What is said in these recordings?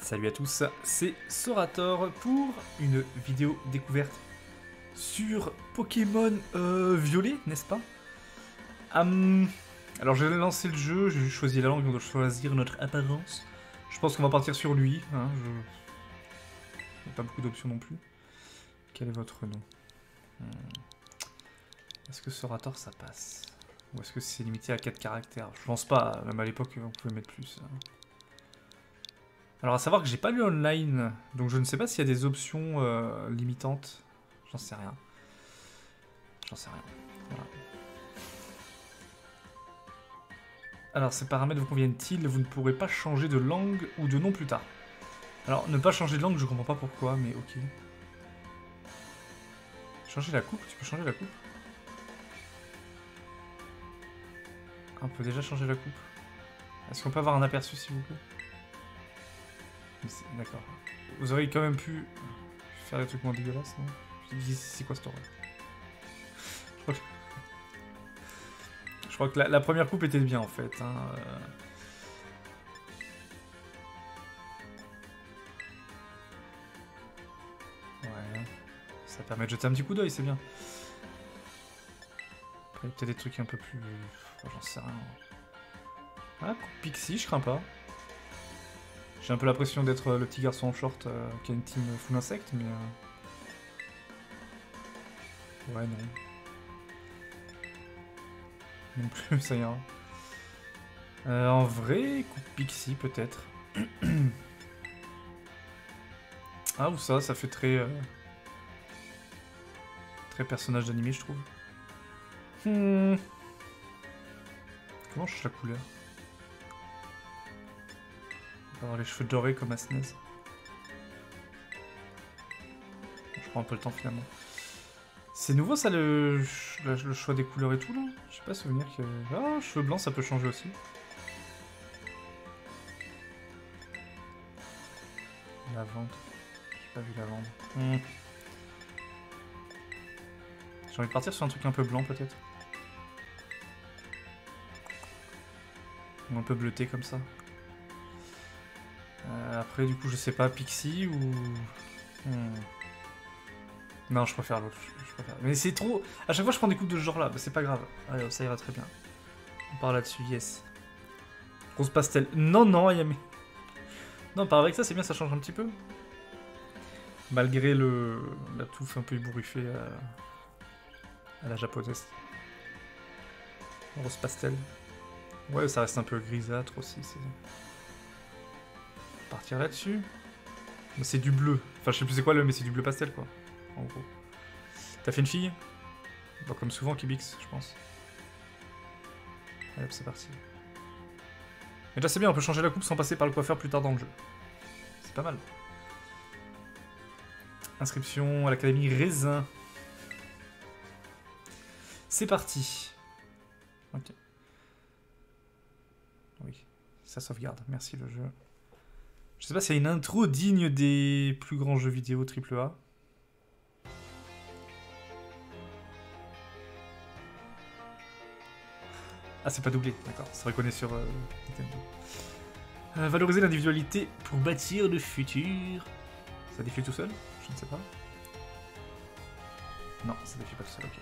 Salut à tous, c'est Sorator pour une vidéo découverte sur Pokémon Violet, n'est-ce pas? Alors j'ai lancé le jeu, j'ai choisi la langue, on doit choisir notre apparence. Je pense qu'on va partir sur lui, hein, il n'y a pas beaucoup d'options non plus. Quel est votre nom? Est-ce que Sorator ça passe? Ou est-ce que c'est limité à 4 caractères? Je pense pas, même à l'époque on pouvait mettre plus. Alors à savoir que j'ai pas lu online, donc je ne sais pas s'il y a des options limitantes. J'en sais rien. Voilà. Alors ces paramètres vous conviennent-ils? Vous ne pourrez pas changer de langue ou de nom plus tard. Alors ne pas changer de langue, je comprends pas pourquoi, mais ok. Changer la coupe? Tu peux changer la coupe? On peut déjà changer la coupe. Est-ce qu'on peut avoir un aperçu s'il vous plaît? D'accord. Vous auriez quand même pu faire des trucs moins dégueulasses, non? Je me dis, c'est quoi cette horreur? Je crois que la première coupe était bien en fait. Hein. Ouais. Ça permet de jeter un petit coup d'œil, c'est bien. Après, il y a peut-être des trucs un peu plus. J'en sais rien. Ah, coupe Pixie, je crains pas. J'ai un peu l'impression d'être le petit garçon en short qui a une team full insecte, mais... Ouais, non. Non plus, ça ira. En vrai, coupe Pixie, peut-être. Ah, ou ça, ça fait très... Très personnage d'animé, je trouve. Comment je change la couleur? Alors, les cheveux dorés comme à SNES. Je prends un peu le temps finalement. C'est nouveau ça le choix des couleurs et tout là? Je sais pas souvenir que... Ah, cheveux blancs ça peut changer aussi. Lavande. J'ai pas vu lavande. J'ai envie de partir sur un truc un peu blanc peut-être. Ou un peu bleuté comme ça. Après, du coup, je sais pas, Pixie ou... Non, je préfère l'autre. Mais c'est trop... À chaque fois, je prends des coupes de ce genre-là. Bah, c'est pas grave. Allez, ça ira très bien. On part là-dessus, yes. Rose pastel. Non, non, Ayame. Non, par avec ça, c'est bien, ça change un petit peu. Malgré le... la touffe un peu ébouriffée à la japonaise. Rose pastel. Ouais, ça reste un peu grisâtre aussi, c'est... Partir là-dessus. C'est du bleu. Enfin, je sais plus c'est quoi le, mais c'est du bleu pastel, quoi. En gros. T'as fait une fille? Bon, comme souvent, Kibix, je pense. Allez, c'est parti. Mais là, c'est bien, on peut changer la coupe sans passer par le coiffeur plus tard dans le jeu. C'est pas mal. Inscription à l'Académie Raisin. C'est parti. Ok. Oui, ça sauvegarde. Merci le jeu. Je sais pas s'il y a une intro digne des plus grands jeux vidéo AAA. Ah, c'est pas doublé, d'accord. Ça reconnaît sur Nintendo. Valoriser l'individualité pour bâtir le futur. Ça défile tout seul? Je ne sais pas. Non, ça défile pas tout seul, ok.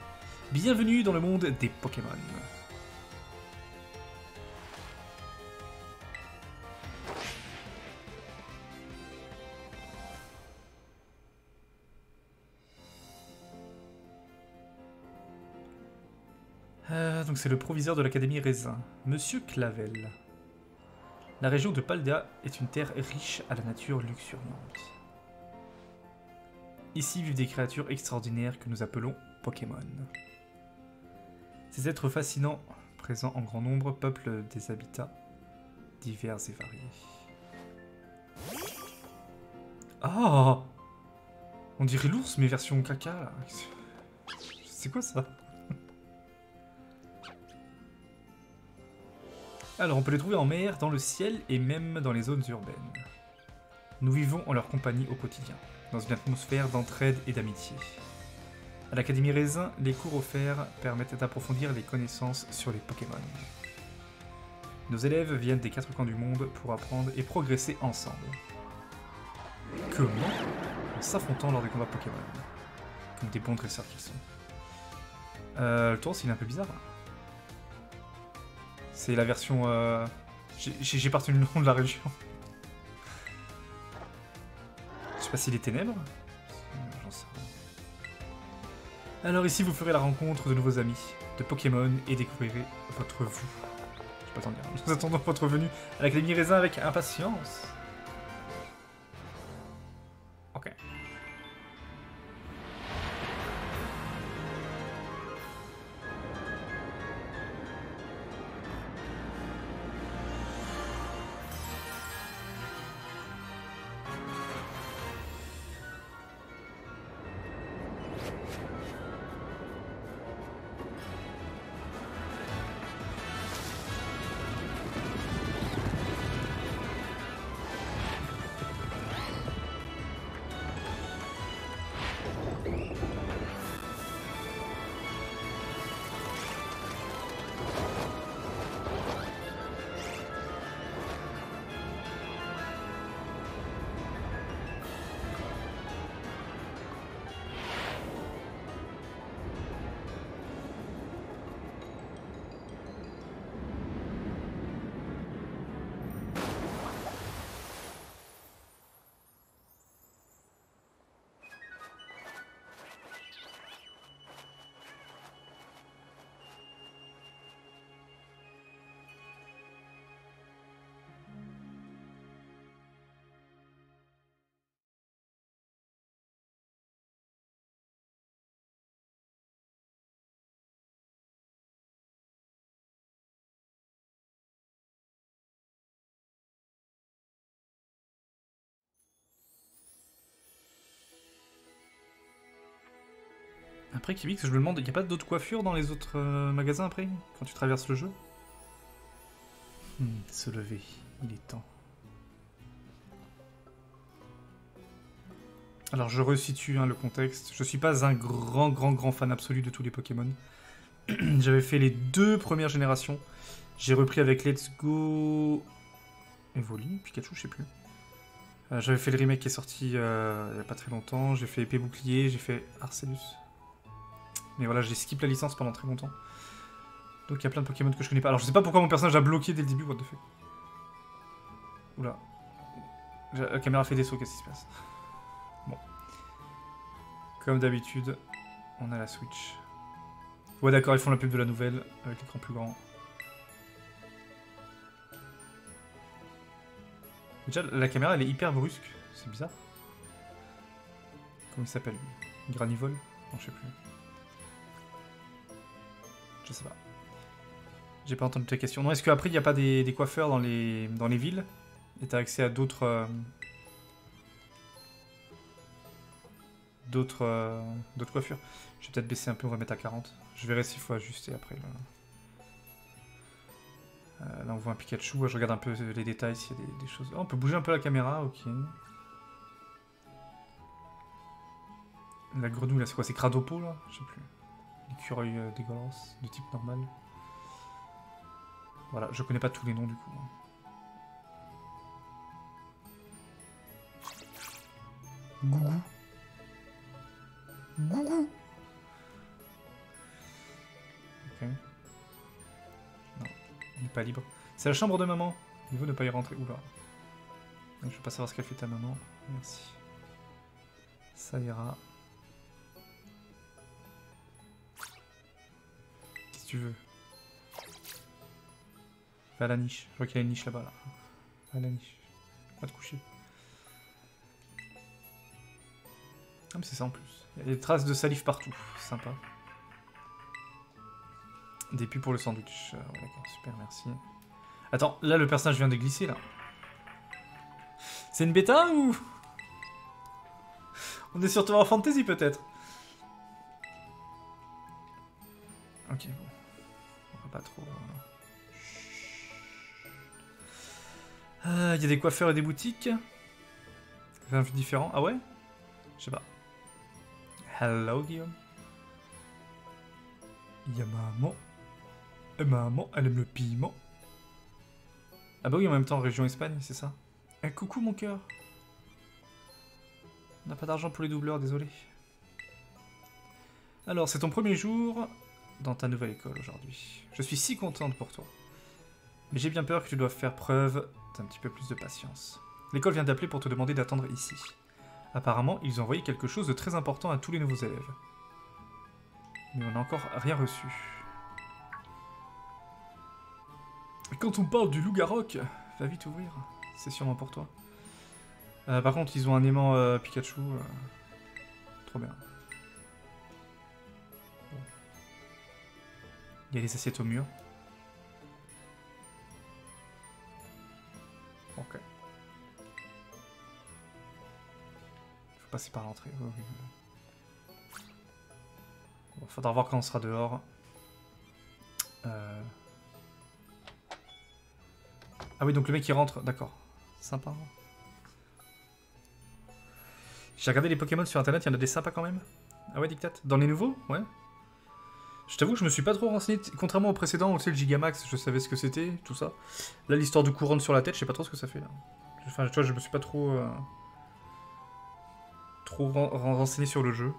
Bienvenue dans le monde des Pokémon. Donc c'est le proviseur de l'Académie Raisin, Monsieur Clavel. La région de Paldea est une terre riche à la nature luxuriante. Ici vivent des créatures extraordinaires que nous appelons Pokémon. Ces êtres fascinants, présents en grand nombre, peuplent des habitats divers et variés. Ah! On dirait l'ours, mais version caca, là. C'est quoi ça? Alors, on peut les trouver en mer, dans le ciel et même dans les zones urbaines. Nous vivons en leur compagnie au quotidien, dans une atmosphère d'entraide et d'amitié. À l'Académie Raisin, les cours offerts permettent d'approfondir les connaissances sur les Pokémon. Nos élèves viennent des 4 coins du monde pour apprendre et progresser ensemble. Comment? En s'affrontant lors des combats Pokémon. Comme des bons dresseurs qu'ils sont. Le tour, il est un peu bizarre. C'est la version... J'ai pas retenu le nom de la région. Je sais pas si les ténèbres. J'en sais rien. Alors ici, vous ferez la rencontre de nouveaux amis de Pokémon et découvrirez votre vous. Je sais pas t'en dire. Nous attendons votre venue à l'Académie Raisin avec impatience. Ok. Après, Kibix, je me demande, il n'y a pas d'autres coiffures dans les autres magasins après, quand tu traverses le jeu? Se lever, il est temps. Alors, je resitue le contexte. Je ne suis pas un grand fan absolu de tous les Pokémon. J'avais fait les deux premières générations. J'ai repris avec Let's Go... Evoli, Pikachu, je sais plus. J'avais fait le remake qui est sorti il n'y a pas très longtemps. J'ai fait Épée Bouclier, j'ai fait Arceus. Mais voilà, j'ai skip la licence pendant très longtemps. Donc il y a plein de Pokémon que je connais pas. Alors je sais pas pourquoi mon personnage a bloqué dès le début, what the fuck. Oula. La caméra fait des sauts, qu'est-ce qui se passe? Bon. Comme d'habitude, on a la Switch. Ouais d'accord, ils font la pub de la nouvelle, avec l'écran plus grand. Déjà, la caméra, elle est hyper brusque. C'est bizarre. Comment il s'appelle? Granivol? Non, je sais plus. Je sais pas. J'ai pas entendu ta question. Non, est-ce qu'après, il n'y a pas des coiffeurs dans les villes? Et t'as accès à d'autres... d'autres coiffures. Je vais peut-être baisser un peu, on va mettre à 40. Je verrai s'il faut ajuster après. Là, on voit un Pikachu. Je regarde un peu les détails, s'il y a des choses... Oh, on peut bouger un peu la caméra, ok. La grenouille, là, c'est quoi? C'est Cradopo, là? Je sais plus. L'écureuil dégueulasse, de type normal. Voilà, je connais pas tous les noms du coup. Gougou. Gougou. Ok. Non, on n'est pas libre. C'est la chambre de maman. Il veut ne pas y rentrer. Oula. Je veux pas savoir ce qu'a fait ta maman. Merci. Ça ira. Tu veux. Va à la niche. Je vois qu'il y a une niche là-bas. Là. Va à la niche. Va te coucher. Ah mais c'est ça en plus. Il y a des traces de salive partout. C'est sympa. Des pubs pour le sandwich. Ouais, d'accord, super, merci. Attends, là le personnage vient de glisser là. C'est une bêta ou... On est surtout en fantasy peut-être. Ok, bon. On va pas trop... Il y a des coiffeurs et des boutiques. Un vue différent. Ah ouais? Je sais pas. Hello, Guillaume. Il y a maman. Et maman, elle aime le piment. Ah bah oui, en même temps, région Espagne, c'est ça. Un coucou, mon cœur. On n'a pas d'argent pour les doubleurs, désolé. Alors, c'est ton premier jour dans ta nouvelle école aujourd'hui. Je suis si contente pour toi. Mais j'ai bien peur que tu doives faire preuve d'un petit peu plus de patience. L'école vient d'appeler pour te demander d'attendre ici. Apparemment, ils ont envoyé quelque chose de très important à tous les nouveaux élèves. Mais on n'a encore rien reçu. Et quand on parle du loup-garroc, va vite ouvrir. C'est sûrement pour toi. Par contre, ils ont un aimant Pikachu. Trop bien. Bon. Il y a des assiettes au mur. Ok. Faut passer par l'entrée. Oh, oui. Bon, faudra voir quand on sera dehors. Ah oui, donc le mec il rentre, d'accord. Sympa. J'ai regardé les Pokémon sur internet, il y en a des sympas quand même. Ah ouais, Dictate. Dans les nouveaux, ouais. Je t'avoue que je me suis pas trop renseigné. Contrairement au précédent, où tu sais, le Gigamax, je savais ce que c'était, tout ça. Là, l'histoire de couronne sur la tête, je sais pas trop ce que ça fait là. Enfin, tu vois, je me suis pas trop. Trop renseigné sur le jeu.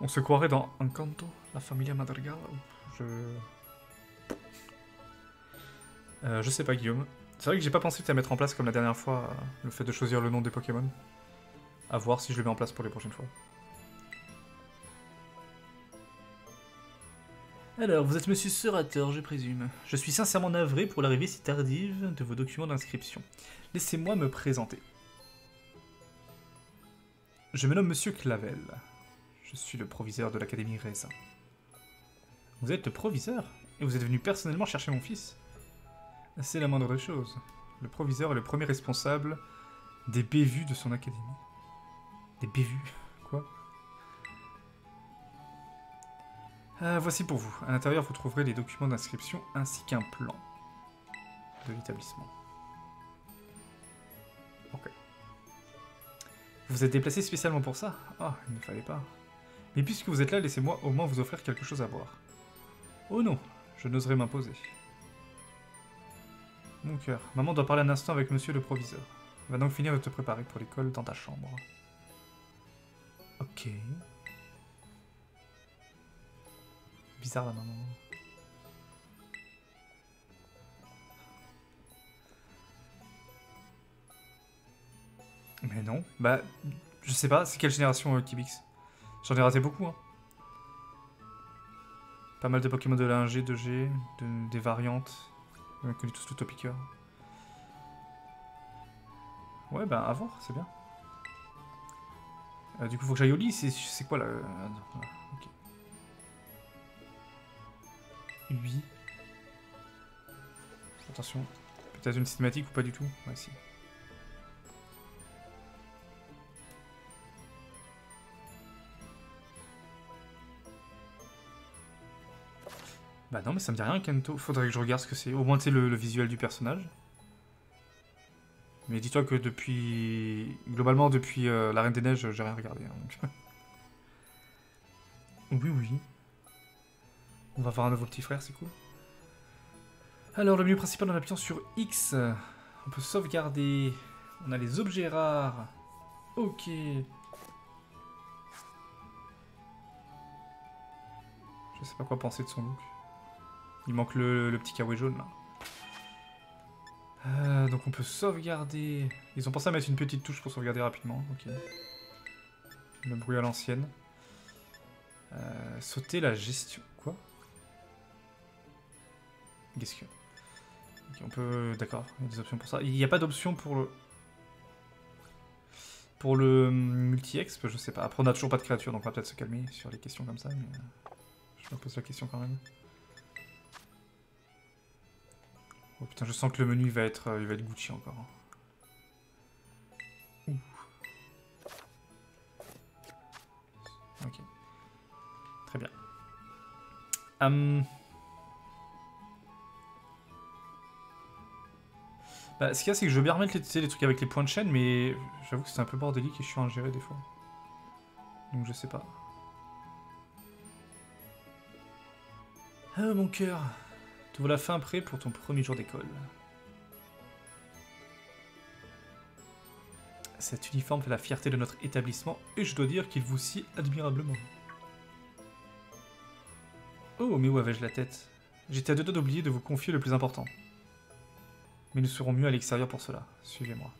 On se croirait dans Encanto, la Familia Madrigal. Je sais pas, Guillaume. C'est vrai que j'ai pas pensé à mettre en place comme la dernière fois le fait de choisir le nom des Pokémon. À voir si je le mets en place pour les prochaines fois. Alors, vous êtes Monsieur Sorator, je présume. Je suis sincèrement navré pour l'arrivée si tardive de vos documents d'inscription. Laissez-moi me présenter. Je me nomme Monsieur Clavel. Je suis le proviseur de l'Académie Raisin. Vous êtes le proviseur? Et vous êtes venu personnellement chercher mon fils? C'est la moindre des choses. Le proviseur est le premier responsable des bévues de son académie. Des bévues? Quoi? Voici pour vous. À l'intérieur, vous trouverez les documents d'inscription ainsi qu'un plan de l'établissement. Ok. Vous vous êtes déplacé spécialement pour ça? Ah, il ne fallait pas. Mais puisque vous êtes là, laissez-moi au moins vous offrir quelque chose à boire. Oh non, je n'oserais m'imposer. Mon cœur, maman doit parler un instant avec monsieur le proviseur. Va donc finir de te préparer pour l'école dans ta chambre. Ok. Bizarre la maman. Mais non, bah, je sais pas, c'est quelle génération Kibix? J'en ai raté beaucoup, hein. Pas mal de Pokémon de la 1G, 2G, des variantes. On connaît tous le Topiqueur. Ouais, ben à voir, c'est bien. Du coup, faut que j'aille au lit, c'est quoi là non, ok. Oui. Attention. Peut-être une cinématique ou pas du tout? Ouais, si. Bah non, mais ça me dit rien, Kanto. Faudrait que je regarde ce que c'est. Au moins, tu sais, le visuel du personnage. Mais dis-toi que depuis... Globalement, depuis La Reine des Neiges, j'ai rien regardé. Hein, donc... Oui, oui. On va voir un nouveau petit frère, c'est cool. Alors, le menu principal en appuyant sur X. On peut sauvegarder. On a les objets rares. Ok. Je sais pas quoi penser de son look. Il manque le petit kawaii jaune là. Donc on peut sauvegarder. Ils ont pensé à mettre une petite touche pour sauvegarder rapidement. Ok. Le bruit à l'ancienne. Sauter la gestion. Quoi? Qu'est-ce que... Okay, on peut... D'accord, il y a des options pour ça. Il n'y a pas d'option pour le... Pour le multi-exp, je sais pas. Après on n'a toujours pas de créature, donc on va peut-être se calmer sur les questions comme ça. Mais... Je me pose la question quand même. Oh putain, je sens que le menu il va être Gucci encore. Ouh. Ok. Très bien. Bah, ce qu'il y a, c'est que je veux bien remettre les trucs avec les points de chaîne, mais j'avoue que c'est un peu bordélique et je suis à gérer des fois. Donc je sais pas. Oh mon cœur! Te voilà fin prêt pour ton premier jour d'école. Cet uniforme fait la fierté de notre établissement et je dois dire qu'il vous sied admirablement. Oh, mais où avais-je la tête? J'étais à deux doigts d'oublier de vous confier le plus important. Mais nous serons mieux à l'extérieur pour cela. Suivez-moi.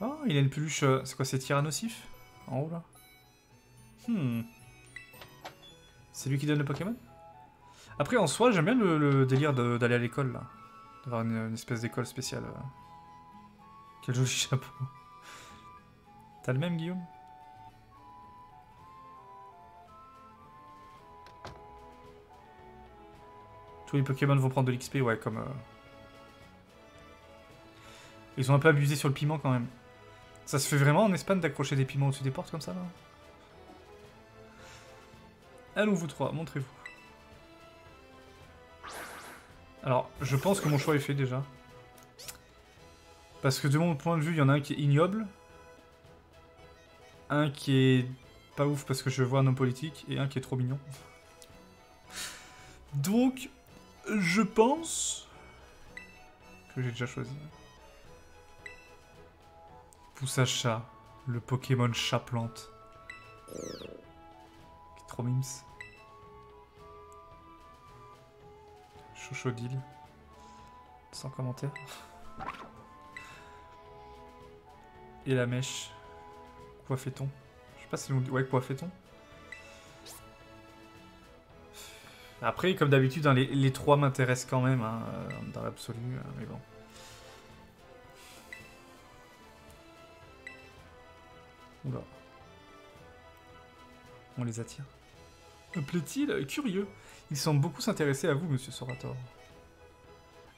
Oh, il a une peluche... C'est quoi, c'est Tyrannosif? En haut, là. C'est lui qui donne le Pokémon? Après, en soi, j'aime bien le délire d'aller à l'école, là. D'avoir une espèce d'école spéciale. Quel joli chapeau. T'as le même, Guillaume? Tous les Pokémon vont prendre de l'XP, ouais, comme... Ils ont un peu abusé sur le piment, quand même. Ça se fait vraiment en Espagne d'accrocher des piments au-dessus des portes, comme ça, là? Allons, vous trois, montrez-vous. Alors, je pense que mon choix est fait, déjà. Parce que de mon point de vue, il y en a un qui est ignoble. Un qui est pas ouf parce que je vois un homme politique. Et un qui est trop mignon. Donc, je pense... que j'ai déjà choisi. Poussacha, le Pokémon chat-plante. Qui est trop mimes. Chouchodil. Sans commentaire. Et la mèche. Coiffeton. Je sais pas si on dit... Ouais, Coiffeton. Après, comme d'habitude, hein, les trois m'intéressent quand même, hein, dans l'absolu, mais bon. Oula. On les attire. Me plaît-il? Curieux. Ils semblent beaucoup s'intéresser à vous, monsieur Sorator.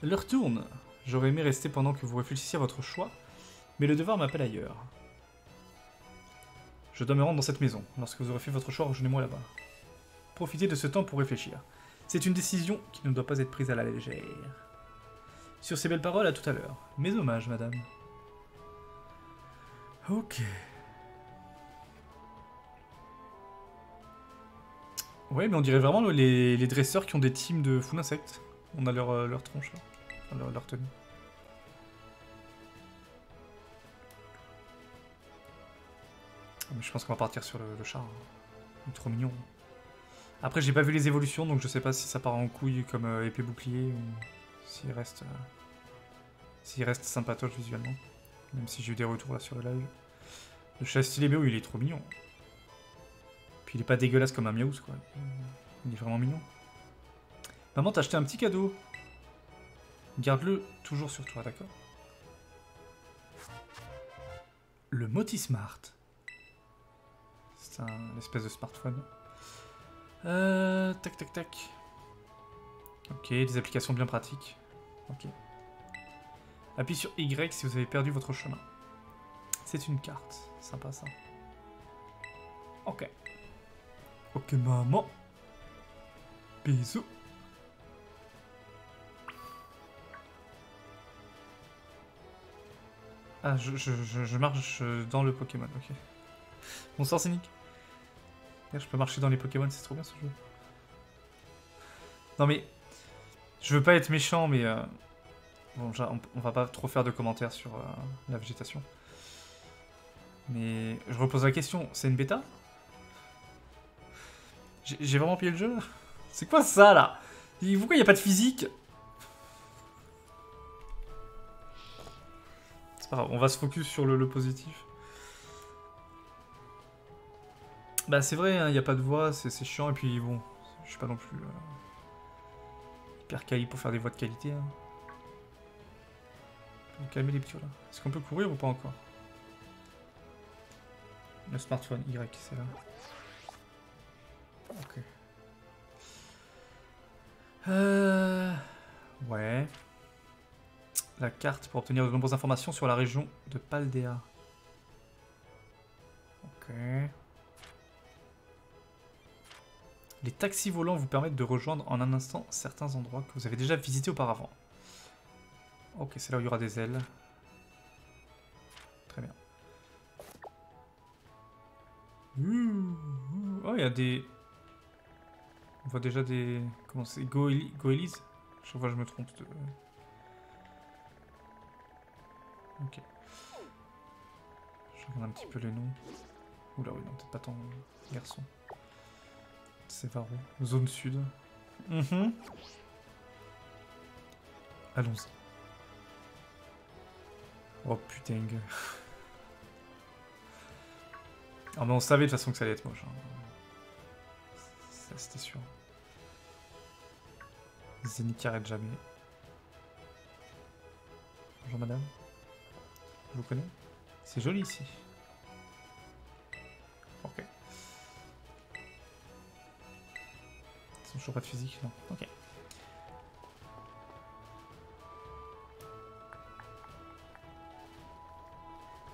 L'heure tourne. J'aurais aimé rester pendant que vous réfléchissiez à votre choix, mais le devoir m'appelle ailleurs. Je dois me rendre dans cette maison. Lorsque vous aurez fait votre choix, rejoignez-moi là-bas. Profitez de ce temps pour réfléchir. C'est une décision qui ne doit pas être prise à la légère. Sur ces belles paroles, à tout à l'heure. Mes hommages, madame. Ok. Ouais, mais on dirait vraiment les dresseurs qui ont des teams de full insectes. On a leur tronche, là. Enfin, leur tenue. Mais je pense qu'on va partir sur le char. Il est trop mignon. Hein. Après, j'ai pas vu les évolutions, donc je sais pas si ça part en couille comme épée bouclier ou s'il reste sympatoche visuellement. Même si j'ai eu des retours là sur le live. Le chat stylé BO, il est trop mignon. Puis il est pas dégueulasse comme un miaouz, quoi. Il est vraiment mignon. Maman, t'as acheté un petit cadeau. Garde-le toujours sur toi, d'accord? Le Motismart. C'est une espèce de smartphone. Tac, tac, tac. Ok, des applications bien pratiques. Ok. Appuyez sur Y si vous avez perdu votre chemin. C'est une carte. Sympa, ça. Ok. Ok, maman. Bisous. Ah, je marche dans le Pokémon, ok. Bonsoir, Cynique. Je peux marcher dans les Pokémon, c'est trop bien ce jeu. Non mais, je veux pas être méchant, mais... Bon, on va pas trop faire de commentaires sur la végétation. Mais je repose la question, c'est une bêta? J'ai vraiment pillé le jeu? C'est quoi ça, là? Pourquoi y a pas de physique? C'est pas grave, on va se focus sur le positif. Bah c'est vrai, il n'y a pas de voix, c'est chiant, et puis bon, je suis pas non plus hyper quali pour faire des voix de qualité. Hein. On va calmer les petits là. Est-ce qu'on peut courir ou pas encore? Le smartphone Y, c'est là. Ok. Ouais. La carte pour obtenir de nombreuses informations sur la région de Paldea. Ok. Les taxis volants vous permettent de rejoindre en un instant certains endroits que vous avez déjà visités auparavant. Ok, c'est là où il y aura des ailes. Très bien. Oh, il y a des... On voit déjà des... Comment c'est? Goélies? Je vois, je me trompe. Ok. Je regarde un petit peu les noms. Oula, oui, non, peut-être pas tant garçon. C'est Varro. Zone sud. Allons-y. Oh putain. Ah mais on savait de toute façon que ça allait être moche. Hein. Ça c'était sûr. Zénith arrête jamais. Bonjour madame. Je vous connais. C'est joli ici. Ok. Ils sont toujours pas de physique, non. Ok.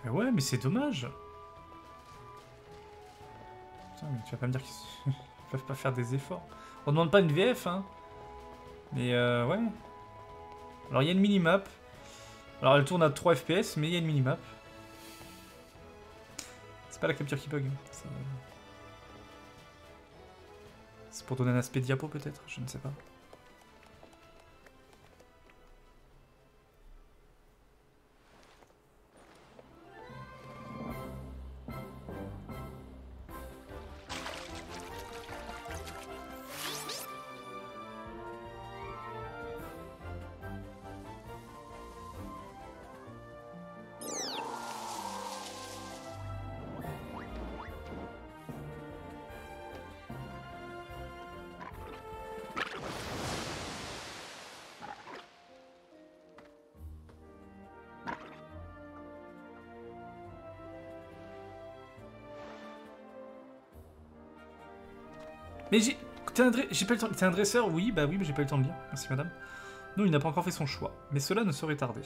Mais ouais, mais c'est dommage. Putain, mais tu vas pas me dire qu'ils peuvent pas faire des efforts. On demande pas une VF, hein. Mais ouais. Alors il y a une minimap. Alors elle tourne à 3 FPS, mais il y a une minimap. C'est pas la capture qui bug. C'est pour donner un aspect diapo peut-être, je ne sais pas. Mais j'ai... T'es un dresseur? Oui, bah oui, mais j'ai pas eu le temps de lire. Merci madame. Non, il n'a pas encore fait son choix. Mais cela ne saurait tarder.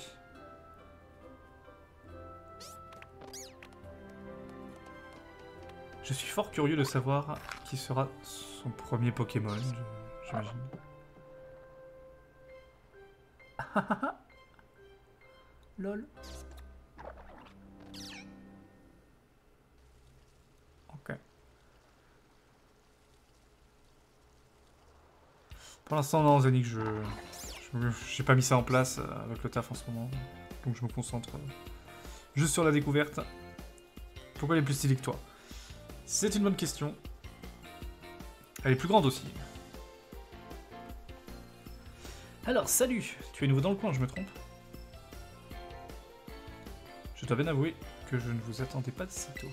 Je suis fort curieux de savoir qui sera son premier Pokémon, j'imagine. Lol. Pour l'instant, non, Zonic, je n'ai pas mis ça en place avec le taf en ce moment. Donc je me concentre juste sur la découverte. Pourquoi elle est plus stylée que toi? C'est une bonne question. Elle est plus grande aussi. Alors, salut! Tu es nouveau dans le coin, je me trompe? Je dois bien avouer que je ne vous attendais pas de si tôt.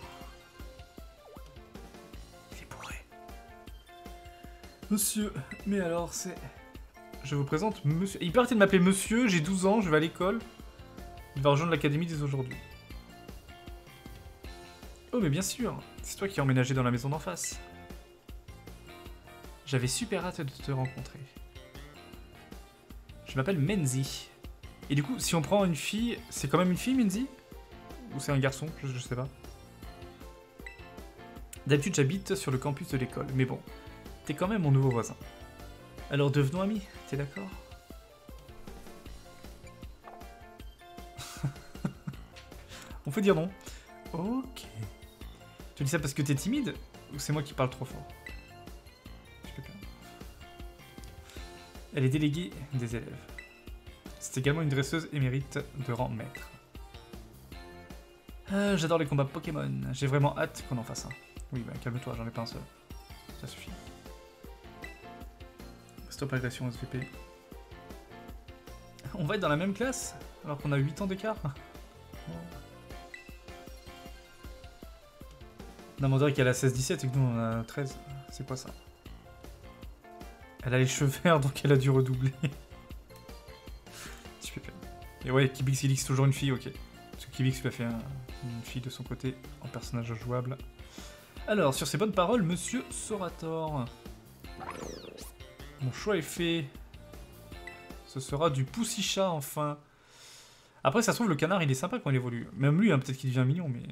Monsieur, mais alors c'est... Je vous présente monsieur... Il peut arrêter de m'appeler monsieur, j'ai 12 ans, je vais à l'école. Il va rejoindre l'académie dès aujourd'hui. Oh mais bien sûr, c'est toi qui as emménagé dans la maison d'en face. J'avais super hâte de te rencontrer. Je m'appelle Menzie. Et du coup, si on prend une fille, c'est quand même une fille Menzie? Ou c'est un garçon? Je sais pas. D'habitude j'habite sur le campus de l'école, mais bon... T'es quand même mon nouveau voisin. Alors devenons amis, t'es d'accord? On peut dire non. Ok. Tu dis ça parce que t'es timide? Ou c'est moi qui parle trop fort? Je sais pas. Elle est déléguée des élèves. C'est également une dresseuse émérite de rang maître. J'adore les combats Pokémon. J'ai vraiment hâte qu'on en fasse un. Oui, bah calme-toi, j'en ai pas un seul. Ça suffit. Stop agression SVP. On va être dans la même classe alors qu'on a 8 ans d'écart. Non mais on dirait qu'elle a 16-17 et que nous on a 13. C'est quoi ça? Elle a les cheveux verts donc elle a dû redoubler. Super. Et ouais, Kibix Elix toujours une fille, ok. Parce que Kibix lui a fait une fille de son côté en personnage jouable. Alors sur ces bonnes paroles, monsieur Sorator. Mon choix est fait. Ce sera du Poussacha, enfin. Après, ça se trouve, le canard, il est sympa quand il évolue. Même lui, hein, peut-être qu'il devient mignon, mais...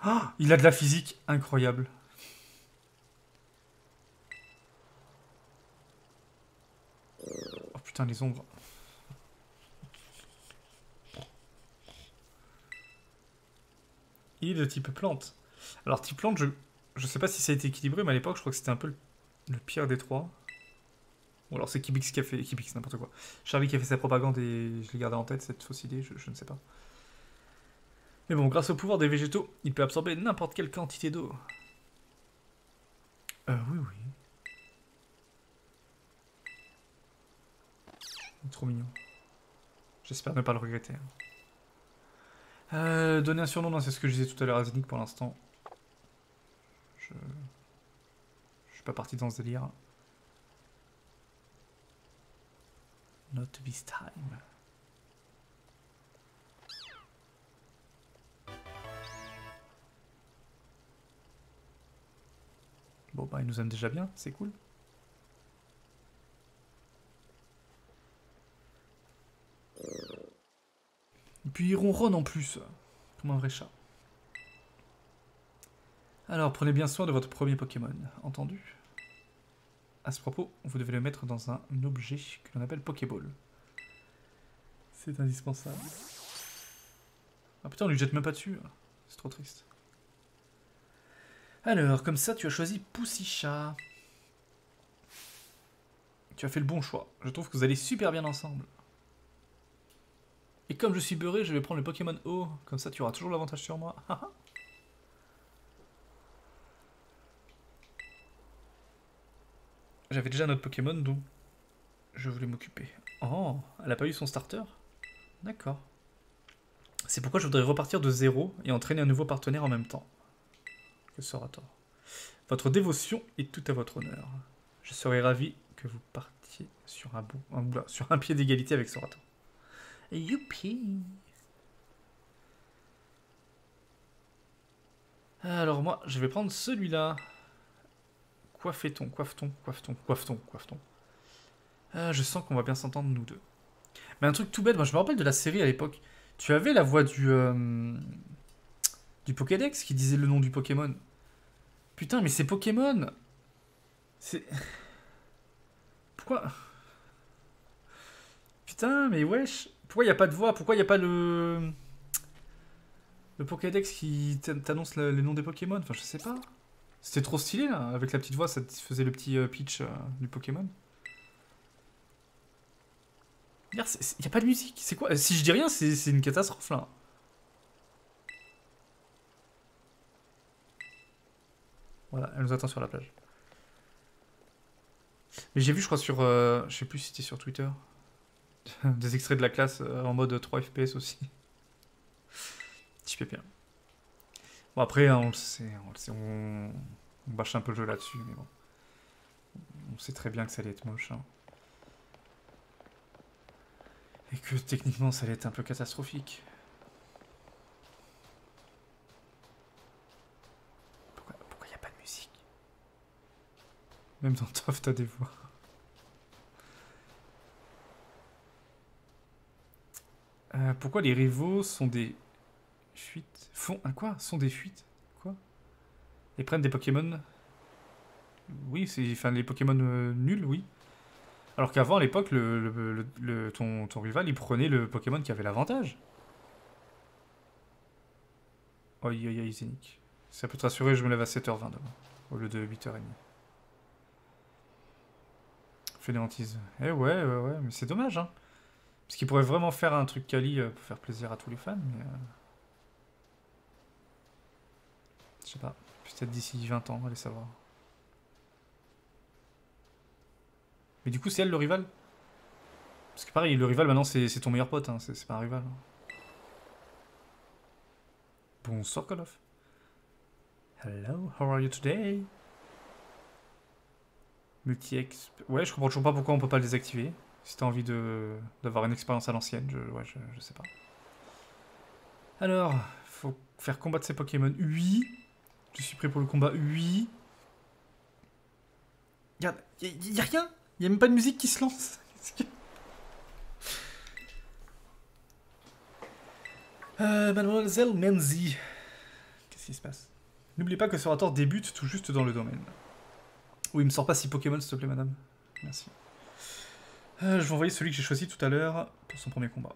Ah, il a de la physique incroyable. Oh putain, les ombres. Il est de type plante. Alors, type plante, je sais pas si ça a été équilibré, mais à l'époque, je crois que c'était un peu le pire des trois. Ou alors c'est Kibix qui a fait... Kibix, n'importe quoi. Charlie qui a fait sa propagande et je l'ai gardé en tête, cette fausse idée, je ne sais pas. Mais bon, grâce au pouvoir des végétaux, il peut absorber n'importe quelle quantité d'eau. Oui, oui. Trop mignon. J'espère ne pas le regretter. Donner un surnom, c'est ce que je disais tout à l'heure à Zenic pour l'instant. Je suis pas parti dans ce délire. Not this time. Bon bah il nous aime déjà bien, c'est cool. Et puis il ronronne en plus, comme un vrai chat. Alors prenez bien soin de votre premier Pokémon, entendu? À ce propos, vous devez le mettre dans un objet que l'on appelle Pokéball. C'est indispensable. Ah putain, on lui jette même pas dessus, c'est trop triste. Alors, comme ça, tu as choisi Poussacha. Tu as fait le bon choix. Je trouve que vous allez super bien ensemble. Et comme je suis beurré, je vais prendre le Pokémon O. Comme ça, tu auras toujours l'avantage sur moi. J'avais déjà notre Pokémon, donc je voulais m'occuper. Oh, elle n'a pas eu son starter? D'accord. C'est pourquoi je voudrais repartir de zéro et entraîner un nouveau partenaire en même temps. Que Sorator. Votre dévotion est tout à votre honneur. Je serais ravi que vous partiez sur un pied d'égalité avec Sorator. Youpi! Alors moi, je vais prendre celui-là. Coiffeton, coiffeton, coiffeton, coiffeton, coiffeton. Je sens qu'on va bien s'entendre nous deux. Mais un truc tout bête, moi je me rappelle de la série à l'époque. Tu avais la voix du Pokédex qui disait le nom du Pokémon. Putain, mais c'est Pokémon. C'est... Pourquoi... Putain, mais wesh. Pourquoi il n'y a pas de voix? Pourquoi il n'y a pas le... Le Pokédex qui t'annonce les noms des Pokémon? Enfin, je sais pas. C'était trop stylé, là. Avec la petite voix, ça faisait le petit pitch du Pokémon. Il n'y a pas de musique. C'est quoi? Si je dis rien, c'est une catastrophe, là. Voilà, elle nous attend sur la plage. Mais j'ai vu, je crois, sur... je sais plus si c'était sur Twitter. Des extraits de la classe en mode 3 FPS aussi. Petit pépin. Bon, après, hein, on le sait, on bâche un peu le jeu là-dessus, mais bon. On sait très bien que ça allait être moche. Hein. Et que techniquement, ça allait être un peu catastrophique. Même dans Toff, t'as des voix. Pourquoi les rivaux sont des fuites? Font un quoi? Sont des fuites? Quoi? Ils prennent des Pokémon? Oui, c'est enfin les Pokémon nuls, oui. Alors qu'avant, à l'époque, ton rival, il prenait le Pokémon qui avait l'avantage. Oi, oi, oi, Zenic. Ça peut te rassurer, je me lève à 7h20 demain, au lieu de 8h30. Des hantises. Eh ouais, mais c'est dommage, hein. Parce qu'ils pourraient vraiment faire un truc quali pour faire plaisir à tous les fans, mais... Je sais pas, peut-être d'ici 20 ans, allez savoir. Mais du coup, c'est elle le rival? Parce que pareil, le rival, maintenant, c'est ton meilleur pote, hein. C'est pas un rival. Hein. Bonsoir, Call of. Hello, how are you today? Multi-exp... Ouais, je comprends toujours pas pourquoi on peut pas les activer. Si t'as envie d'avoir une expérience à l'ancienne, je sais pas. Alors, faut faire combattre ces Pokémon. Oui. Je suis prêt pour le combat. Oui. Regarde, y a rien. Y a même pas de musique qui se lance. Mademoiselle Menzie. Qu'est-ce qui se passe? N'oublie pas que Sorator débute tout juste dans le domaine. Oui, il me sort pas si Pokémon, s'il te plaît, madame. Merci. Je vais envoyer celui que j'ai choisi tout à l'heure pour son premier combat.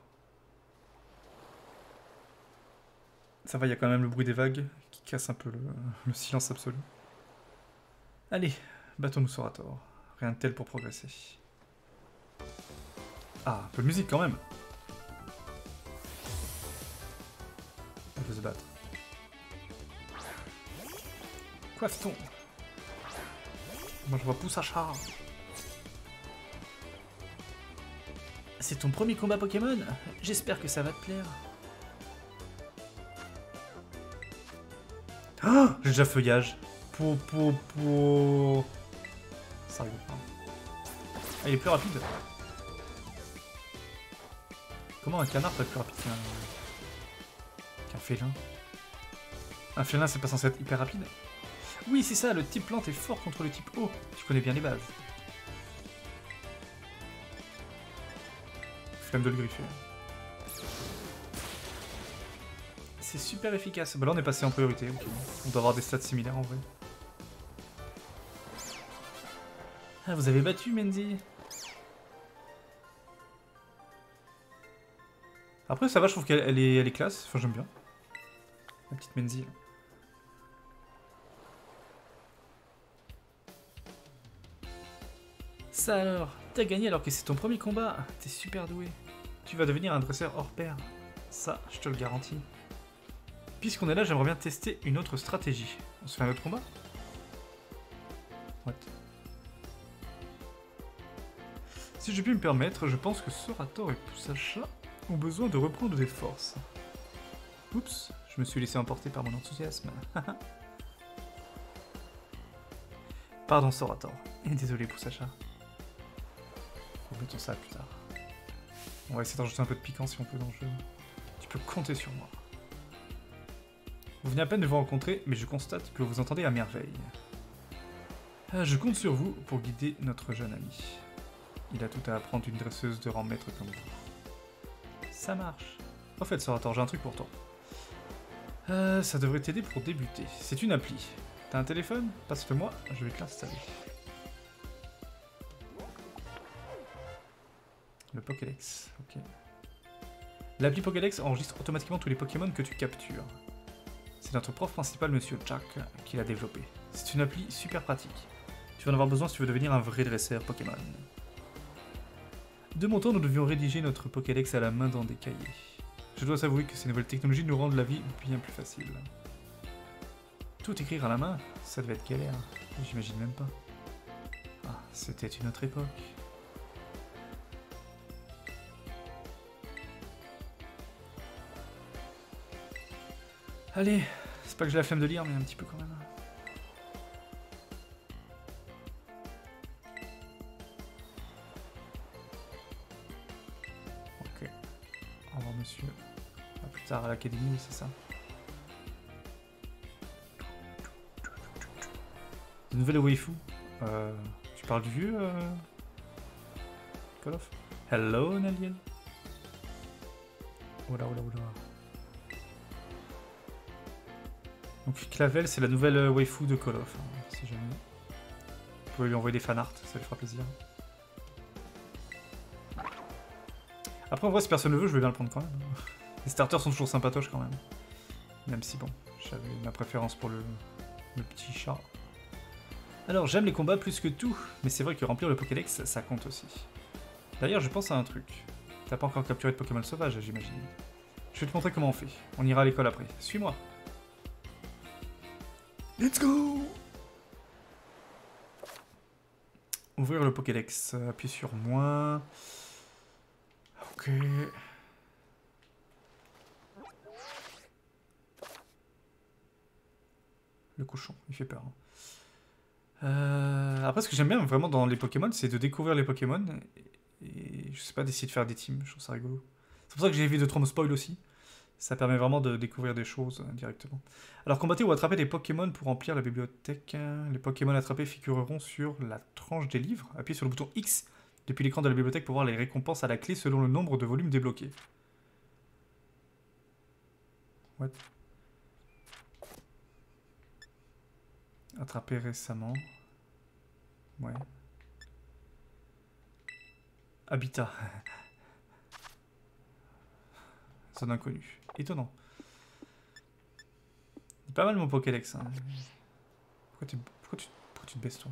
Ça va, il y a quand même le bruit des vagues qui casse un peu le silence absolu. Allez, battons-nous Sorator. Rien de tel pour progresser. Ah, un peu de musique quand même. On peut se battre. Coiffeton. Moi je vois Poussacha. C'est ton premier combat Pokémon? J'espère que ça va te plaire. Ah, j'ai déjà feuillage. Ça rigole pas. Ah, il est plus rapide. Comment un canard peut être plus rapide qu'un félin? Un félin, c'est pas censé être hyper rapide? Oui, c'est ça, le type plante est fort contre le type eau. Tu connais bien les bases. Flemme de le griffer. C'est super efficace. Bah là, on est passé en priorité. Okay. On doit avoir des stats similaires en vrai. Ah, vous avez battu Mencie. Après, ça va, je trouve qu'elle est, classe. Enfin, j'aime bien. La petite Mencie. Ça alors, t'as gagné alors que c'est ton premier combat. T'es super doué. Tu vas devenir un dresseur hors pair. Ça, je te le garantis. Puisqu'on est là, j'aimerais bien tester une autre stratégie. On se fait un autre combat? What? Si je puis me permettre, je pense que Sorator et Poussacha ont besoin de reprendre des forces. Oups, je me suis laissé emporter par mon enthousiasme. Pardon Sorator, et désolé Poussacha. Remettons ça plus tard. On va essayer d'en rajouter un peu de piquant si on peut dans le jeu. Tu peux compter sur moi. Vous venez à peine de vous rencontrer, mais je constate que vous entendez à merveille. Je compte sur vous pour guider notre jeune ami. Il a tout à apprendre d'une dresseuse de rang maître comme vous. Ça marche. En fait, Sorator, j'ai un truc pour toi. Ça devrait t'aider pour débuter. C'est une appli. T'as un téléphone? Passe-le-moi, je vais te l'installer. Le Pokédex, ok. L'appli Pokédex enregistre automatiquement tous les Pokémon que tu captures. C'est notre prof principal, Monsieur Jack, qui l'a développé. C'est une appli super pratique. Tu vas en avoir besoin si tu veux devenir un vrai dresseur Pokémon. De mon temps, nous devions rédiger notre Pokédex à la main dans des cahiers. Je dois avouer que ces nouvelles technologies nous rendent la vie bien plus facile. Tout écrire à la main, ça devait être galère. J'imagine même pas. Ah, c'était une autre époque. Allez, c'est pas que j'ai la flemme de lire, mais un petit peu quand même. Ok. Au revoir, monsieur. À plus tard à l'académie, c'est ça. De nouvelles waifu. Tu parles du vieux Call of? Hello, Naliel. Oula, oula, oula. Donc Clavel, c'est la nouvelle waifu de Call of, hein, si jamais. Vous pouvez lui envoyer des fanarts, ça lui fera plaisir. Après, en vrai, si personne ne veut, je vais bien le prendre quand même. Les starters sont toujours sympatoches quand même. Même si, bon, j'avais ma préférence pour le petit chat. Alors, j'aime les combats plus que tout, mais c'est vrai que remplir le Pokédex, ça compte aussi. D'ailleurs, je pense à un truc. T'as pas encore capturé de Pokémon sauvage, j'imagine. Je vais te montrer comment on fait. On ira à l'école après. Suis-moi. Let's go! Ouvrir le Pokédex. Appuie sur moi. Ok. Le cochon, il fait peur. Hein. Après, ce que j'aime bien vraiment dans les Pokémon, c'est de découvrir les Pokémon. Et je sais pas, d'essayer de faire des teams. Je trouve ça rigolo. C'est pour ça que j'ai évité de trop me spoil aussi. Ça permet vraiment de découvrir des choses directement. Alors, combattez ou attrapez des Pokémon pour remplir la bibliothèque. Les Pokémon attrapés figureront sur la tranche des livres. Appuyez sur le bouton X depuis l'écran de la bibliothèque pour voir les récompenses à la clé selon le nombre de volumes débloqués. What? Attrapé récemment. Ouais. Habitat. Zone inconnue. Étonnant. Il est pas mal mon Pokédex. Hein. Pourquoi tu te baisses toi?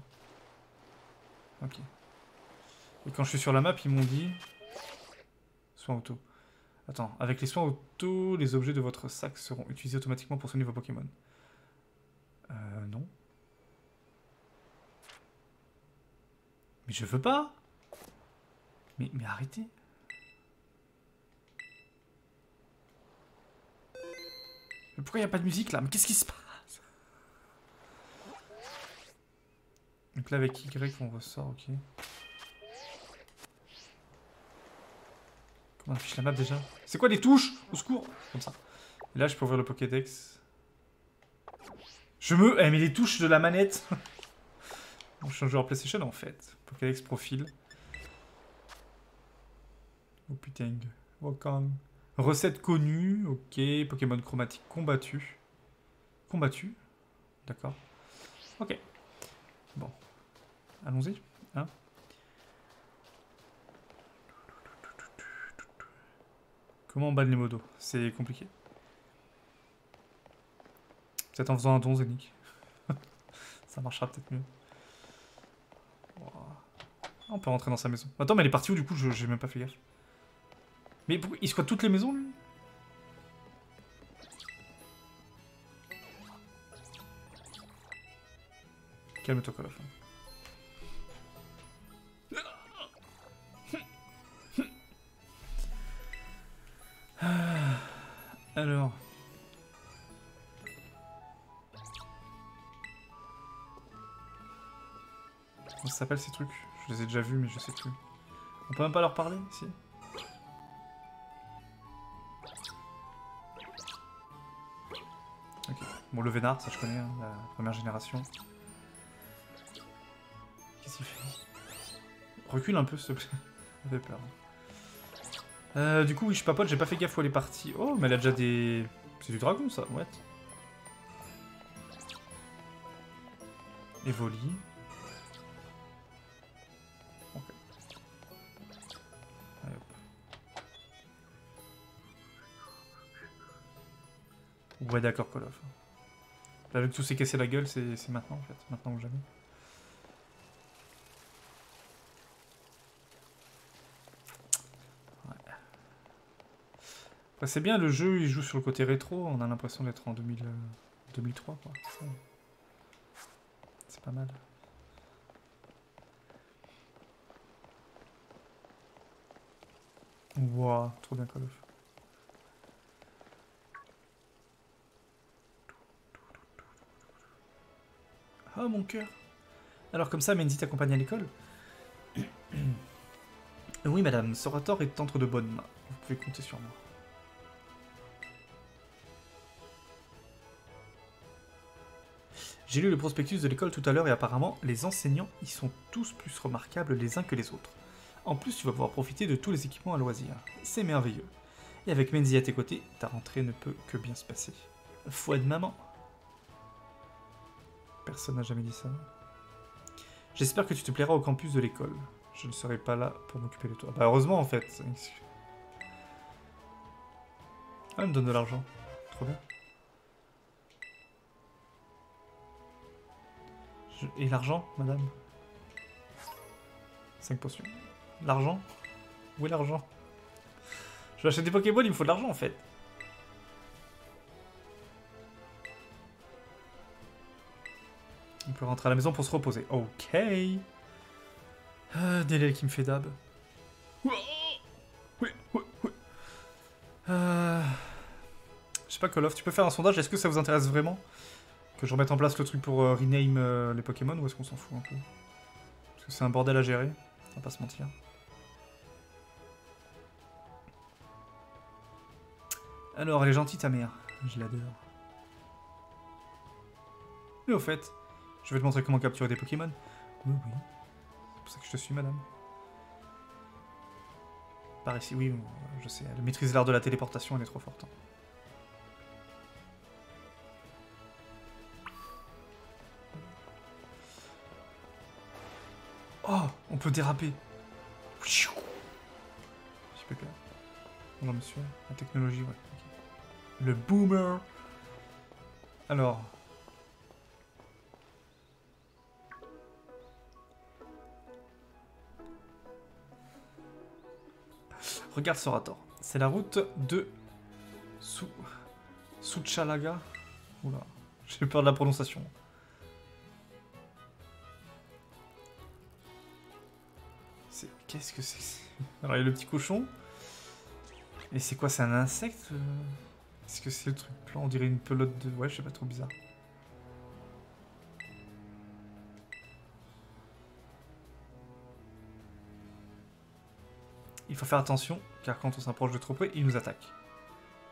Ok. Et quand je suis sur la map, ils m'ont dit Soins auto. Attends, avec les soins auto, les objets de votre sac seront utilisés automatiquement pour soigner vos Pokémon. Non. Mais je veux pas. Mais arrêtez. Mais pourquoi il n'y a pas de musique là? Mais qu'est-ce qui se passe? Donc là avec Y on ressort, ok. Comment on affiche la map déjà? C'est quoi les touches? Au secours! Comme ça. Et là je peux ouvrir le Pokédex. Je me... Eh mais les touches de la manette. Bon, je suis un joueur PlayStation en fait. Pokédex profil. Oh putain. Welcome. Recette connue, ok. Pokémon chromatique combattu. Combattu. D'accord. Ok. Bon. Allons-y. Hein. Comment on banne les modos? C'est compliqué. Peut-être en faisant un don zénique. Ça marchera peut-être mieux. On peut rentrer dans sa maison. Attends, mais elle est partie où du coup? J'ai même pas fait gaffe. Mais pourquoi il squatte toutes les maisons lui? Calme-toi quoi la fin. Alors. Comment ça s'appelle ces trucs? Je les ai déjà vus mais je sais plus. On peut même pas leur parler ici? Bon, le Vénard, ça je connais, hein, la première génération. Qu'est-ce qu'il fait? Recule un peu, s'il te plaît. J'avais peur. Du coup, oui, je papote, j'ai pas fait gaffe où elle est partie. Oh, mais elle a déjà des... C'est du dragon, ça, what? Evoli. Ok. Allez, hop. Ouais, d'accord, Call of. Là, vu que tout s'est cassé la gueule, c'est maintenant en fait, maintenant ou jamais. Ouais. Enfin, c'est bien, le jeu, il joue sur le côté rétro, on a l'impression d'être en 2003, quoi. C'est pas mal. Wouah, trop bien Call of. Oh mon cœur. Alors comme ça, Menzie t'accompagne à l'école? Oui madame, Sorator est entre de bonnes mains. Vous pouvez compter sur moi. J'ai lu le prospectus de l'école tout à l'heure et apparemment, les enseignants y sont tous plus remarquables les uns que les autres. En plus, tu vas pouvoir profiter de tous les équipements à loisir. C'est merveilleux. Et avec Menzie à tes côtés, ta rentrée ne peut que bien se passer. Foi de maman. Personne n'a jamais dit ça. J'espère que tu te plairas au campus de l'école. Je ne serai pas là pour m'occuper de toi. Bah heureusement en fait. Ah, elle me donne de l'argent. Trop bien. Et l'argent, madame? 5 potions. L'argent? Où est l'argent? Je vais acheter des Pokéballs, il me faut de l'argent en fait. On peut rentrer à la maison pour se reposer. Ok. Délai qui me fait dab. Oui. Je sais pas, Call of, tu peux faire un sondage. Est-ce que ça vous intéresse vraiment que je remette en place le truc pour rename les Pokémon, ou est-ce qu'on s'en fout un peu? Parce que c'est un bordel à gérer. On va pas se mentir. Alors, elle est gentille ta mère. Je l'adore. Et au fait... Je vais te montrer comment capturer des Pokémon. Oui. C'est pour ça que je te suis, madame. Par ici, oui, je sais. Elle maîtrise l'art de la téléportation, elle est trop forte. Oh, on peut déraper. J'ai pas peur. Bonjour, monsieur. La technologie, ouais. Okay. Le boomer. Alors... Regarde Sorator. C'est la route de Souchalaga. Oula, j'ai peur de la prononciation. Qu'est-ce que c'est? Alors il y a le petit cochon. Et c'est quoi? C'est un insecte? Est-ce que c'est le truc plan? On dirait une pelote de... Ouais, je sais pas, trop bizarre. Il faut faire attention, car quand on s'approche de trop près, il nous attaque.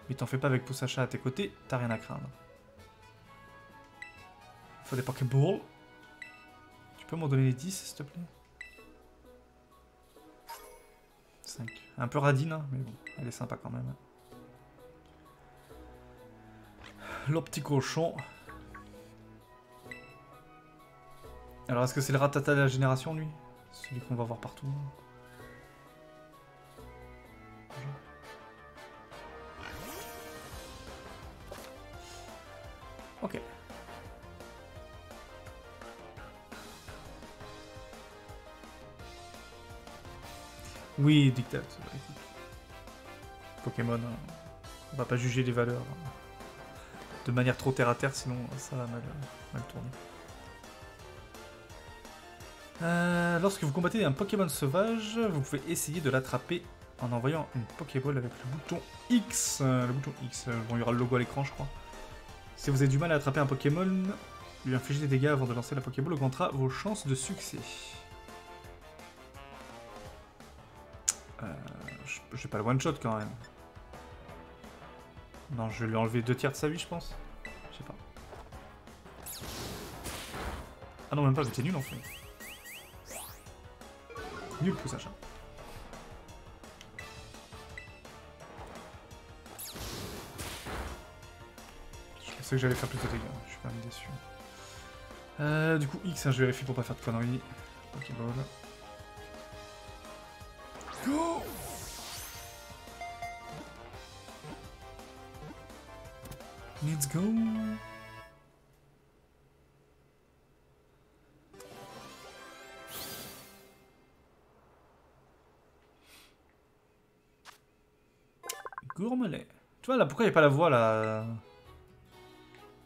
Mais t'en fais pas, avec Poussacha à tes côtés, t'as rien à craindre. Il faut des Pokéballs. Tu peux m'en donner les 10, s'il te plaît? 5. Un peu radine, hein, mais bon, elle est sympa quand même. Le petit cochon. Alors, est-ce que c'est le ratata de la génération, lui? Celui qu'on va voir partout. Ok. Oui, dictate. Pokémon, on va pas juger les valeurs de manière trop terre à terre, sinon ça va mal tourner. Lorsque vous combattez un Pokémon sauvage, vous pouvez essayer de l'attraper en envoyant une Pokéball avec le bouton X. Le bouton X, bon, il y aura le logo à l'écran, je crois. Si vous avez du mal à attraper un Pokémon, lui infligez des dégâts avant de lancer la Pokéball augmentera vos chances de succès. Je vais pas le one-shot quand même. Non, je vais lui enlever 2 tiers de sa vie, je pense. Je sais pas. Ah non, même pas, j'étais nul en fait. Nul Poussacha. Je pensais que j'allais faire plus de dégâts, je suis quand même déçu. Du coup, X, hein, je vérifie pour pas faire de conneries. Pokéball. Go! Let's go! Gourmelet. Tu vois là, pourquoi il n'y a pas la voix là?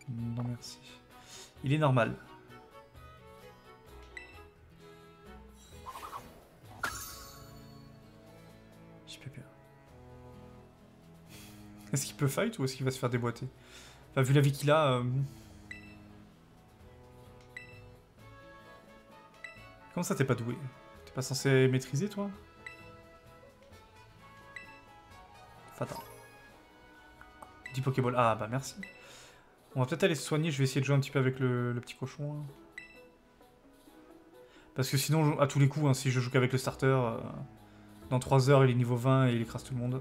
Non merci. Il est normal. Est-ce qu'il peut fight ou est-ce qu'il va se faire déboîter? Enfin, vu la vie qu'il a... Comment ça t'es pas doué? T'es pas censé maîtriser toi? Fatal. 10 Pokéball. Ah bah merci. On va peut-être aller se soigner, je vais essayer de jouer un petit peu avec le petit cochon. Hein. Parce que sinon, à tous les coups, hein, si je joue qu'avec le starter, dans 3 heures il est niveau 20 et il écrase tout le monde.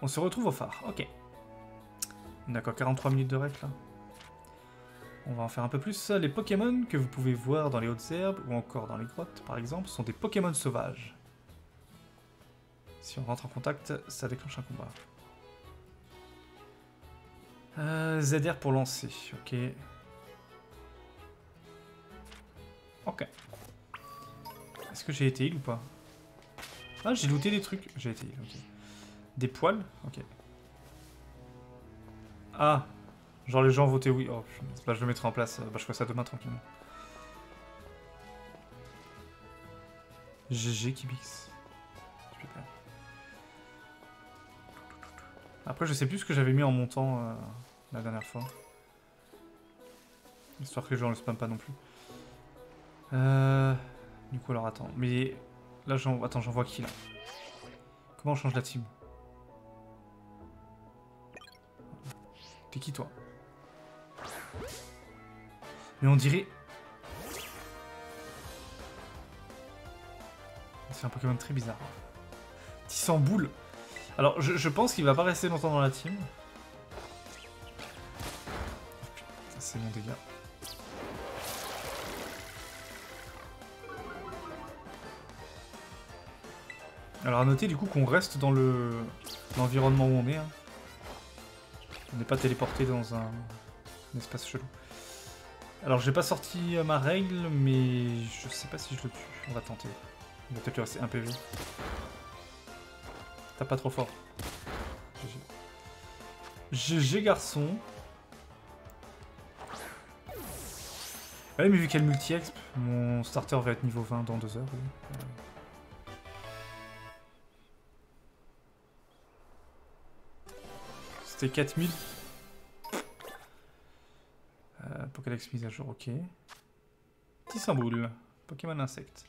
On se retrouve au phare, ok. D'accord, 43 minutes de ref là. On va en faire un peu plus. Les Pokémon que vous pouvez voir dans les hautes herbes ou encore dans les grottes par exemple sont des Pokémon sauvages. Si on rentre en contact, ça déclenche un combat. ZR pour lancer, ok. Ok. Est-ce que j'ai été heal ou pas? Ah, j'ai looté des trucs. J'ai été heal, ok. Des poils? Ok. Ah! Genre les gens votaient oui. Oh, bah, je le mettrai en place. Bah, je ferai ça demain tranquillement. GG Kibix. Après, je sais plus ce que j'avais mis en montant la dernière fois. Histoire que les gens ne le spamment pas non plus. Du coup, alors attends. Mais là, attends, j'en vois qui là? Comment on change la team? T'es qui toi? Mais on dirait... C'est un Pokémon très bizarre. Tissamboule. Alors je pense qu'il va pas rester longtemps dans la team. Putain, c'est mon dégât. Alors à noter du coup qu'on reste dans l'environnement où on est. Hein. On n'est pas téléporté dans un espace chelou. Alors j'ai pas sorti ma règle, mais je sais pas si je le tue. On va tenter. Il va peut-être lui rester un PV. Tape pas trop fort. GG garçon. Ouais mais vu qu'elle multi-exp, mon starter va être niveau 20 dans 2 heures. Oui. C'était 4000. Pokédex mise à jour, ok. Petit symbole. Pokémon insecte.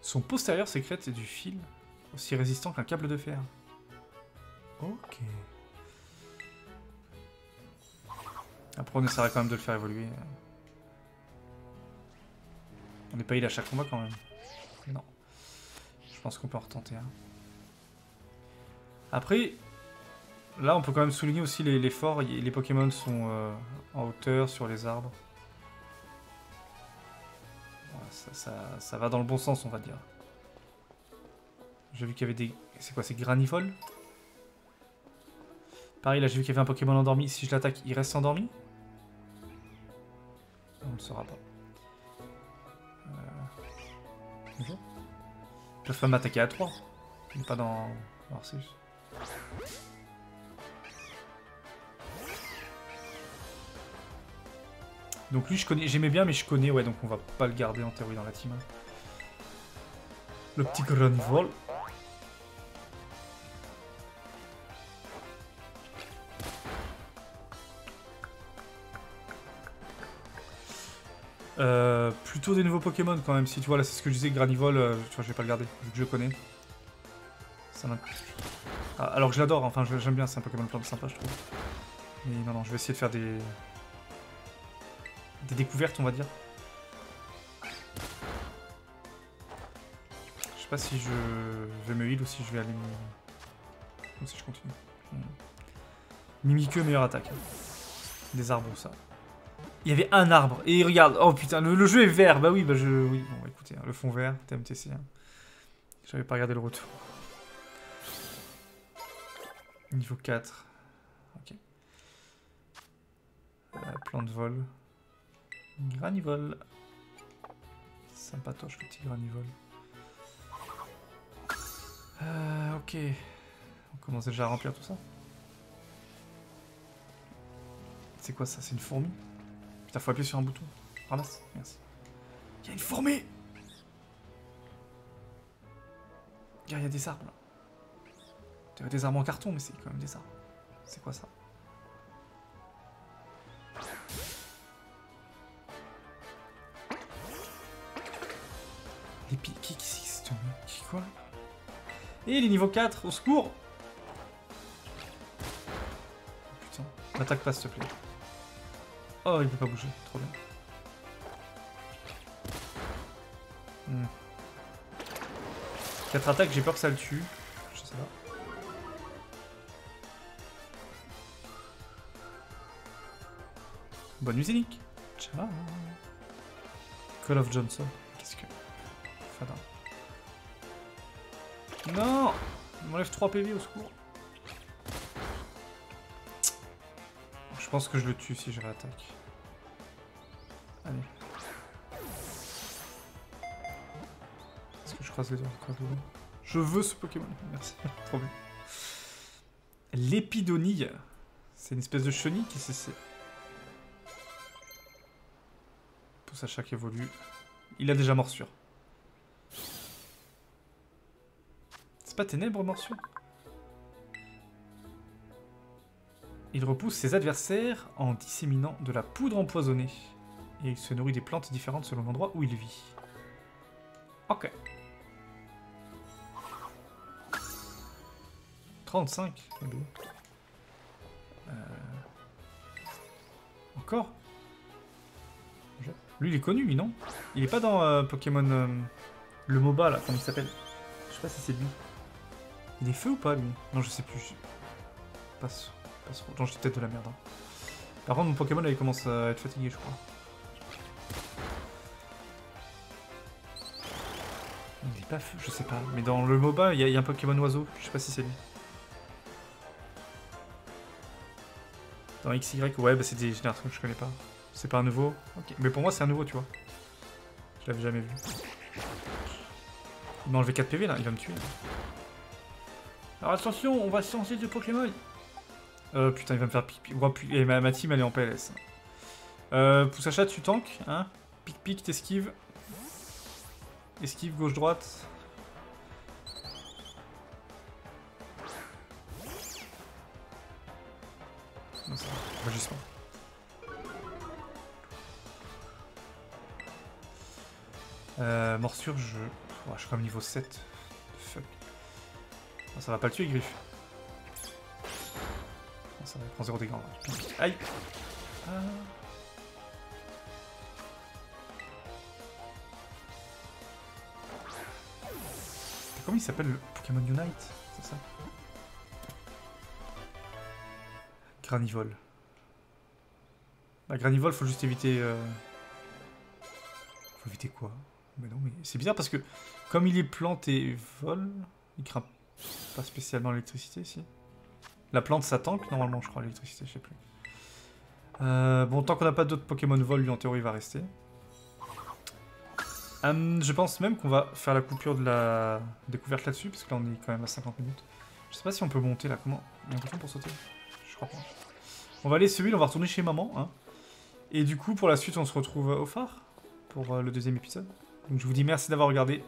Son postérieur sécrète du fil, aussi résistant qu'un câble de fer. Ok. Après on essaiera quand même de le faire évoluer. On n'est pas il à chaque combat quand même. Non. Je pense qu'on peut en retenter un. Hein. Après, là on peut quand même souligner aussi l'effort. Les Pokémon sont en hauteur sur les arbres. Ça va dans le bon sens on va dire. J'ai vu qu'il y avait des... C'est quoi, c'est Granivol? Pareil là j'ai vu qu'il y avait un Pokémon endormi. Si je l'attaque, il reste endormi? On ne le saura pas. Bonjour. Ils peuvent pas m'attaquer à 3. Mais pas dans Arceus. Donc lui je connais, j'aimais bien mais je connais, ouais, donc on va pas le garder en théorie dans la team. Le petit Granivol. Plutôt des nouveaux Pokémon quand même, si tu vois là c'est ce que je disais, Granivol, tu vois je vais pas le garder, vu que je connais. Ça m'intéresse. Ah, alors que je l'adore, enfin j'aime bien, c'est un Pokémon plein de sympa je trouve. Mais non, non, je vais essayer de faire des découvertes on va dire. Je sais pas si je vais me heal ou si je vais aller me... Ou si je continue. Mimikeux, meilleure attaque. Des arbres ça. Il y avait un arbre, et regarde, oh putain, le jeu est vert, bah oui, oui, bon écoutez, hein, le fond vert, TMTC, hein. J'avais pas regardé le retour. Niveau 4, ok. Plan de vol, Granivol, sympatoche le petit Granivol. Ok, on commence déjà à remplir tout ça. C'est quoi ça, c'est une fourmi? Putain, faut appuyer sur un bouton. Ramasse, merci. Il y a une fourmi! Regarde, il y a des arbres là. Il y a des arbres en carton, mais c'est quand même des arbres. C'est quoi ça? Les piques, qui c'est? Qui quoi? Et les niveaux 4, au secours! Oh, putain, m'attaque pas s'il te plaît. Oh, il peut pas bouger, trop bien. Hmm. 4 attaques, j'ai peur que ça le tue. Je sais pas. Bonne musique. Ciao. Call of Johnson. Qu'est-ce que... Fada. Non, il m'enlève 3 PV au secours. Je pense que je le tue si je réattaque. Allez. Est-ce que je croise les doigts? Je veux ce Pokémon. Merci. Trop bien. L'épidonille. C'est une espèce de chenille qui s'essaie. Poussacha qui évolue. Il a déjà morsure. C'est pas ténèbres, morsure? Il repousse ses adversaires en disséminant de la poudre empoisonnée. Et il se nourrit des plantes différentes selon l'endroit où il vit. Ok. 35. Encore? Lui il est connu, lui non? Il est pas dans Pokémon... le MOBA là, comment il s'appelle? Je sais pas si c'est lui. Il est feu ou pas lui? Non je sais plus. Passe. Non, j'ai peut-être de la merde. Hein. Par contre, mon Pokémon là, il commence à être fatigué, je crois. Il est pas feu, je sais pas. Mais dans le MOBA, il y a un Pokémon oiseau. Je sais pas si c'est lui. Dans XY, ouais, bah c'est des générations que je connais pas. C'est pas un nouveau. Okay. Mais pour moi, c'est un nouveau, tu vois. Je l'avais jamais vu. Il m'a enlevé 4 PV là, il va me tuer. Là. Alors attention, on va se lancer du Pokémon. Putain, il va me faire pipi. Et ma team, elle est en PLS. Poussacha, tu tank, hein. Pic-pic, t'esquives. Esquive, gauche-droite. Non, ça va, juste pas. Morsure, je suis comme niveau 7. Fuck. Non, ça va pas le tuer, Griff. Non, ça va, il prend 0 dégâts. Aïe. Comment il s'appelle le Pokémon Unite? C'est ça? Granivol. Bah, Granivol, faut juste éviter. Faut éviter quoi? Mais non, mais c'est bizarre parce que comme il est plante et vol, il craint pas spécialement l'électricité, si. La plante, ça tank normalement, je crois, l'électricité, je sais plus. Bon, tant qu'on n'a pas d'autres Pokémon vol, lui en théorie va rester. Je pense même qu'on va faire la coupure de la découverte là-dessus, parce que là on est quand même à 50 minutes. Je sais pas si on peut monter là, comment? Il y a un bouton pour sauter? Je crois pas. On va aller celui-là, on va retourner chez maman, hein. Et du coup, pour la suite, on se retrouve au phare pour le deuxième épisode. Donc je vous dis merci d'avoir regardé.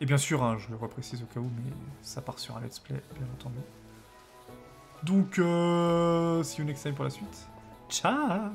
Et bien sûr, hein, je le reprécise au cas où, mais ça part sur un let's play, bien entendu. Donc, see you next time pour la suite. Ciao!